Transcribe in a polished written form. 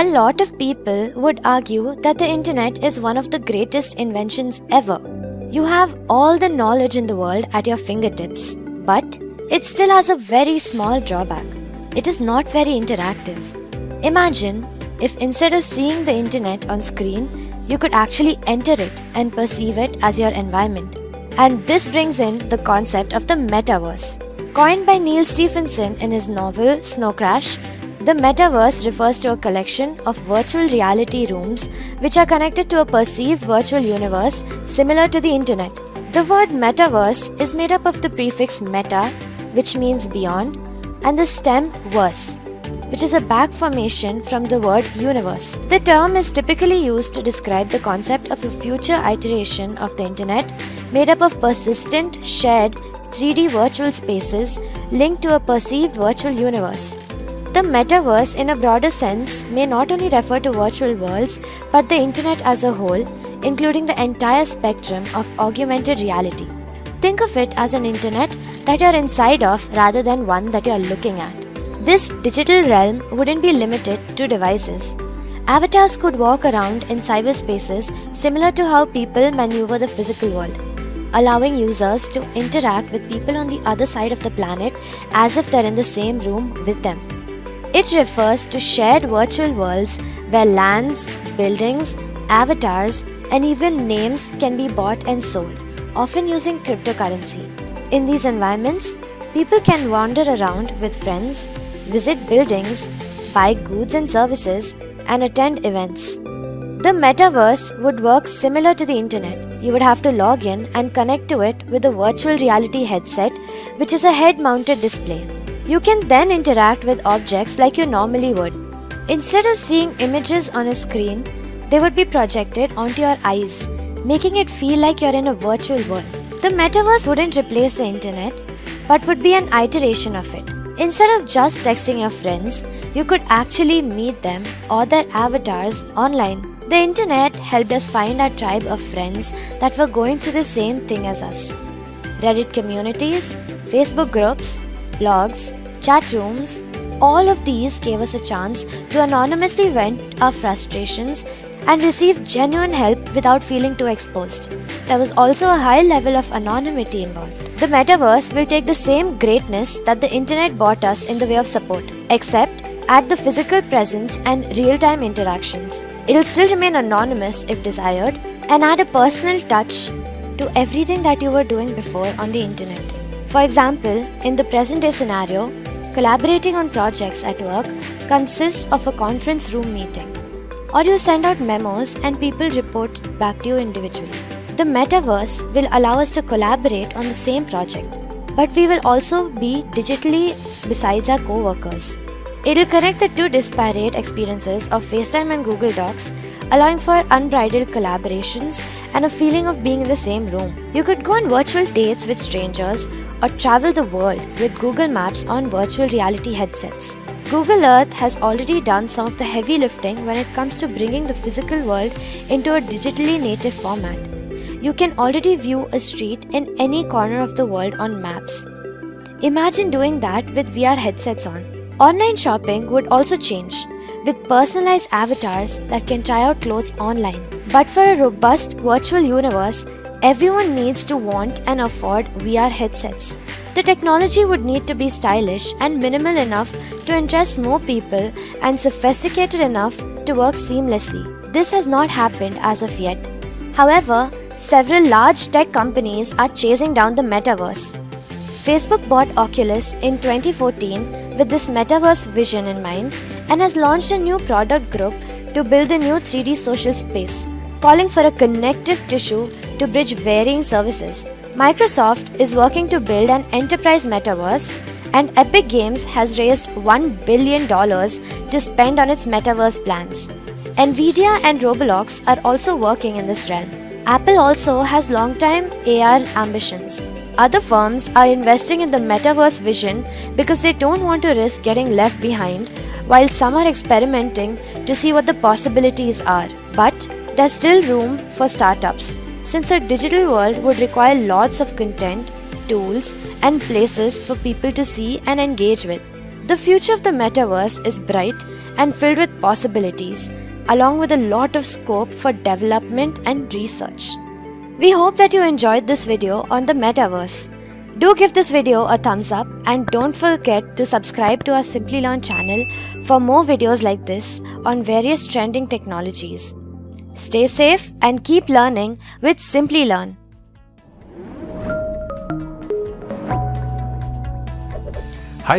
A lot of people would argue that the internet is one of the greatest inventions ever. You have all the knowledge in the world at your fingertips, but it still has a very small drawback. It is not very interactive. Imagine if instead of seeing the internet on screen, you could actually enter it and perceive it as your environment. And this brings in the concept of the metaverse. Coined by Neal Stephenson in his novel Snow Crash, the metaverse refers to a collection of virtual reality rooms which are connected to a perceived virtual universe similar to the internet. The word metaverse is made up of the prefix meta, which means beyond, and the stem verse, which is a back formation from the word universe. The term is typically used to describe the concept of a future iteration of the internet made up of persistent, shared, 3D virtual spaces linked to a perceived virtual universe. The metaverse, in a broader sense, may not only refer to virtual worlds but the internet as a whole, including the entire spectrum of augmented reality. Think of it as an internet that you're inside of rather than one that you're looking at. This digital realm wouldn't be limited to devices. Avatars could walk around in cyberspaces similar to how people maneuver the physical world, allowing users to interact with people on the other side of the planet as if they're in the same room with them. It refers to shared virtual worlds where lands, buildings, avatars, and even names can be bought and sold, often using cryptocurrency. In these environments, people can wander around with friends, visit buildings, buy goods and services, and attend events. The metaverse would work similar to the internet. You would have to log in and connect to it with a virtual reality headset, which is a head-mounted display. You can then interact with objects like you normally would. Instead of seeing images on a screen, they would be projected onto your eyes, making it feel like you're in a virtual world. The metaverse wouldn't replace the internet, but would be an iteration of it. Instead of just texting your friends, you could actually meet them or their avatars online. The internet helped us find our tribe of friends that were going through the same thing as us. Reddit communities, Facebook groups, blogs, chat rooms, all of these gave us a chance to anonymously vent our frustrations and receive genuine help without feeling too exposed. There was also a high level of anonymity involved. The metaverse will take the same greatness that the internet brought us in the way of support, except add the physical presence and real-time interactions. It'll still remain anonymous if desired and add a personal touch to everything that you were doing before on the internet. For example, in the present-day scenario, collaborating on projects at work consists of a conference room meeting, or you send out memos and people report back to you individually. The metaverse will allow us to collaborate on the same project, but we will also be digitally besides our co-workers. It'll connect the two disparate experiences of FaceTime and Google Docs, allowing for unbridled collaborations and a feeling of being in the same room. You could go on virtual dates with strangers or travel the world with Google Maps on virtual reality headsets. Google Earth has already done some of the heavy lifting when it comes to bringing the physical world into a digitally native format. You can already view a street in any corner of the world on maps. Imagine doing that with VR headsets on. Online shopping would also change, with personalized avatars that can try out clothes online. But for a robust virtual universe, everyone needs to want and afford VR headsets. The technology would need to be stylish and minimal enough to interest more people and sophisticated enough to work seamlessly. This has not happened as of yet. However, several large tech companies are chasing down the metaverse. Facebook bought Oculus in 2014 with this metaverse vision in mind and has launched a new product group to build a new 3D social space, calling for a connective tissue to bridge varying services. Microsoft is working to build an enterprise metaverse, and Epic Games has raised $1 billion to spend on its metaverse plans. Nvidia and Roblox are also working in this realm. Apple also has long-time AR ambitions. Other firms are investing in the metaverse vision because they don't want to risk getting left behind, while some are experimenting to see what the possibilities are. But there's still room for startups, since a digital world would require lots of content, tools, and places for people to see and engage with. The The future of the metaverse is bright and filled with possibilities, along with a lot of scope for development and research. We hope that you enjoyed this video on the metaverse. Do give this video a thumbs up and don't forget to subscribe to our Simplilearn channel for more videos like this on various trending technologies. Stay safe and keep learning with Simplilearn. Hi